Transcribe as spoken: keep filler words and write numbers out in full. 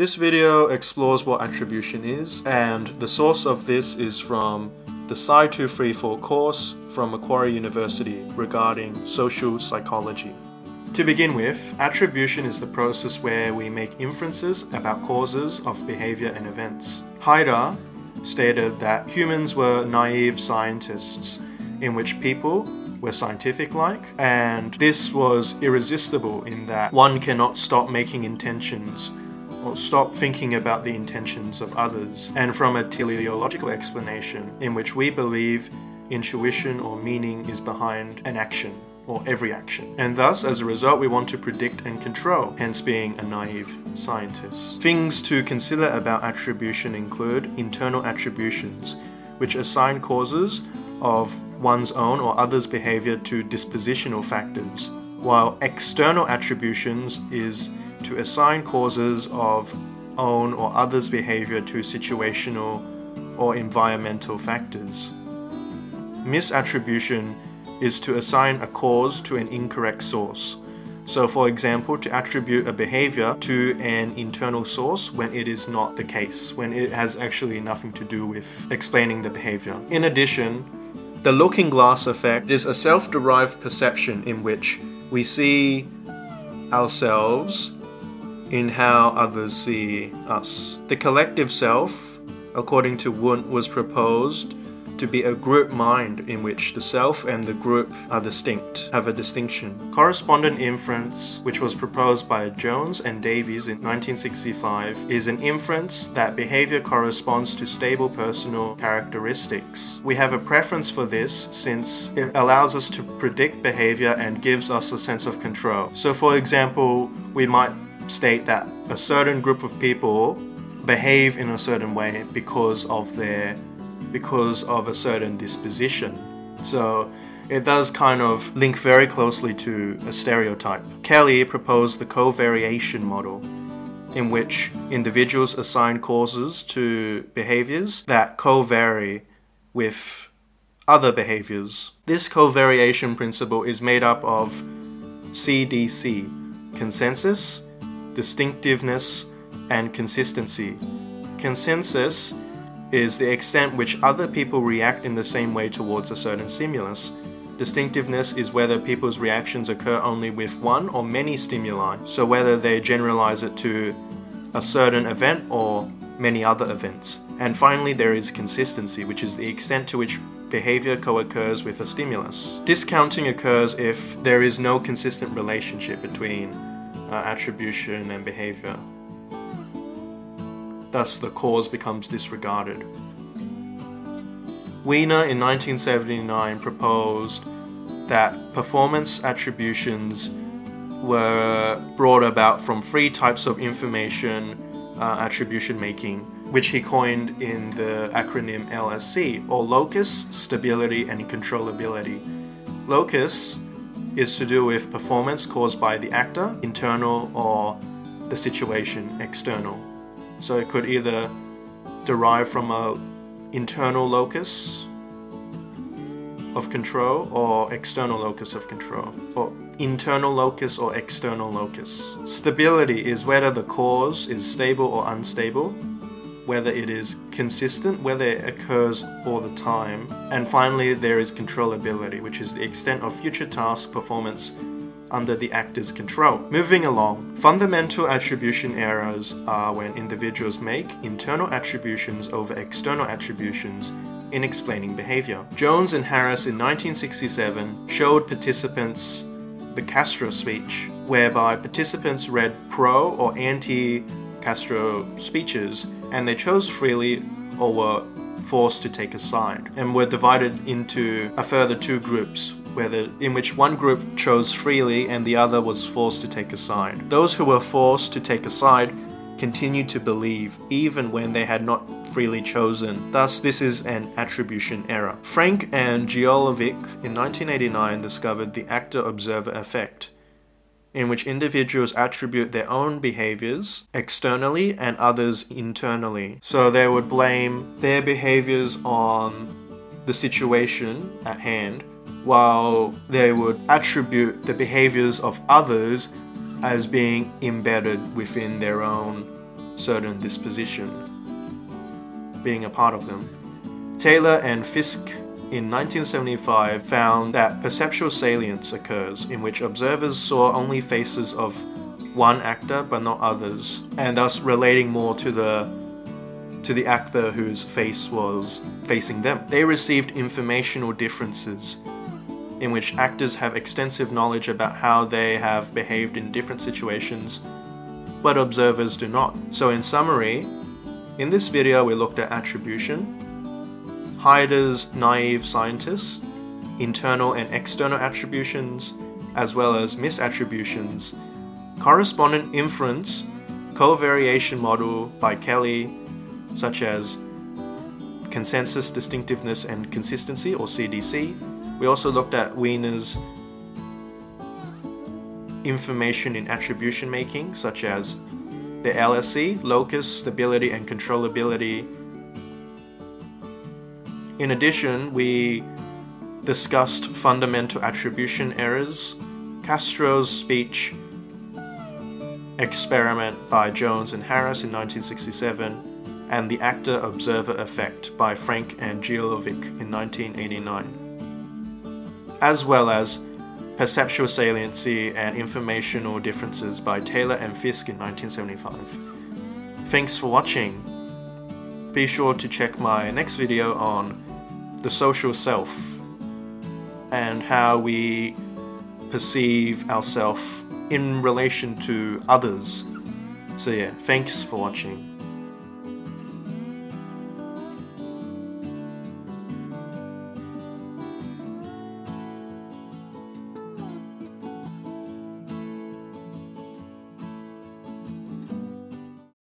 This video explores what attribution is, and the source of this is from the P S Y two thirty-four course from Macquarie University regarding social psychology. To begin with, attribution is the process where we make inferences about causes of behavior and events. Heider stated that humans were naive scientists, in which people were scientific-like, and this was irresistible in that one cannot stop making intentions or stop thinking about the intentions of others, and from a teleological explanation in which we believe intuition or meaning is behind an action, or every action. And thus, as a result, we want to predict and control, hence being a naive scientist. Things to consider about attribution include internal attributions, which assign causes of one's own or others' behavior to dispositional factors, while external attributions is to assign causes of own or others' behavior to situational or environmental factors. Misattribution is to assign a cause to an incorrect source. So for example, to attribute a behavior to an internal source when it is not the case, when it has actually nothing to do with explaining the behavior. In addition, the looking glass effect is a self-derived perception in which we see ourselves in how others see us. The collective self, according to Wundt, was proposed to be a group mind in which the self and the group are distinct, have a distinction. Correspondent inference, which was proposed by Jones and Davies in nineteen sixty-five, is an inference that behavior corresponds to stable personal characteristics. We have a preference for this since it allows us to predict behavior and gives us a sense of control. So for example, we might state that a certain group of people behave in a certain way because of their because of a certain disposition. So it does kind of link very closely to a stereotype. Kelly proposed the covariation model, in which individuals assign causes to behaviors that co-vary with other behaviors. This covariation principle is made up of C D C, consensus, distinctiveness, and consistency. Consensus is the extent which other people react in the same way towards a certain stimulus. Distinctiveness is whether people's reactions occur only with one or many stimuli, so whether they generalize it to a certain event or many other events. And finally, there is consistency, which is the extent to which behavior co-occurs with a stimulus. Discounting occurs if there is no consistent relationship between uh, attribution and behavior. Thus, the cause becomes disregarded. Weiner in nineteen seventy-nine proposed that performance attributions were brought about from three types of information uh, attribution making, which he coined in the acronym L S C, or locus, stability, and controllability. Locus is to do with performance caused by the actor, internal, or the situation, external. So it could either derive from an internal locus of control or external locus of control, or internal locus or external locus. Stability is whether the cause is stable or unstable, whether it is consistent, whether it occurs all the time. And finally, there is controllability, which is the extent of future task performance under the actor's control. Moving along, fundamental attribution errors are when individuals make internal attributions over external attributions in explaining behavior. Jones and Harris in nineteen sixty-seven showed participants the Castro speech, whereby participants read pro or anti-Castro speeches, and they chose freely or were forced to take a side, and were divided into a further two groups, whether in which one group chose freely and the other was forced to take a side. Those who were forced to take a side continued to believe even when they had not freely chosen. Thus, this is an attribution error. Frank and Gilovich in nineteen eighty-nine discovered the actor-observer effect, in which individuals attribute their own behaviors externally and others internally. So they would blame their behaviors on the situation at hand, while they would attribute the behaviors of others as being embedded within their own certain disposition being a part of them. Taylor and Fiske in nineteen seventy-five found that perceptual salience occurs in which observers saw only faces of one actor but not others, and thus relating more to the to the actor whose face was facing them. They received informational differences in which actors have extensive knowledge about how they have behaved in different situations, but observers do not. So in summary, in this video we looked at attribution, Heider's naive scientist, internal and external attributions, as well as misattributions, correspondent inference, covariation model by Kelly, such as consensus, distinctiveness, and consistency, or C D C. We also looked at Weiner's information in attribution making, such as the L S E, locus, stability, and controllability. In addition, we discussed fundamental attribution errors, Castro's speech experiment by Jones and Harris in nineteen sixty-seven, and the actor-observer effect by Frank and Gilovich in nineteen eighty-nine. As well as perceptual saliency and informational differences by Taylor and Fiske in nineteen seventy-five. Thanks for watching. Be sure to check my next video on the social self and how we perceive ourselves in relation to others. So yeah, thanks for watching.